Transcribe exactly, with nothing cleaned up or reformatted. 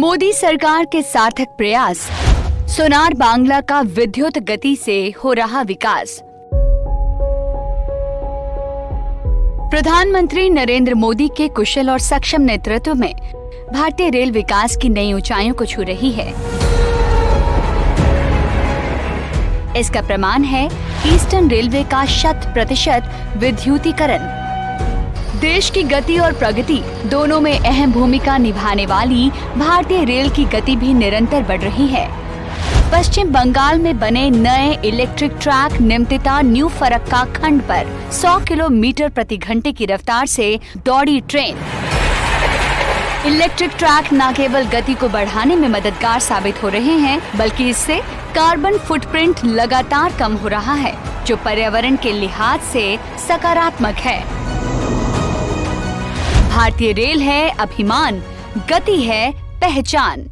मोदी सरकार के सार्थक प्रयास, सोनार बांग्ला का विद्युत गति से हो रहा विकास। प्रधानमंत्री नरेंद्र मोदी के कुशल और सक्षम नेतृत्व में भारतीय रेल विकास की नई ऊंचाइयों को छू रही है। इसका प्रमाण है ईस्टर्न रेलवे का शत प्रतिशत विद्युतीकरण। देश की गति और प्रगति दोनों में अहम भूमिका निभाने वाली भारतीय रेल की गति भी निरंतर बढ़ रही है। पश्चिम बंगाल में बने नए electric track Nimtita new Farakka खंड पर सौ किलोमीटर प्रति घंटे की रफ्तार से दौड़ी ट्रेन। इलेक्ट्रिक ट्रैक न केवल गति को बढ़ाने में मददगार साबित हो रहे हैं, बल्कि इससे कार्बन फुटप्रिंट लगातार कम हो रहा है, जो पर्यावरण के लिहाज से सकारात्मक है। भारतीय रेल है अभिमान, गति है पहचान।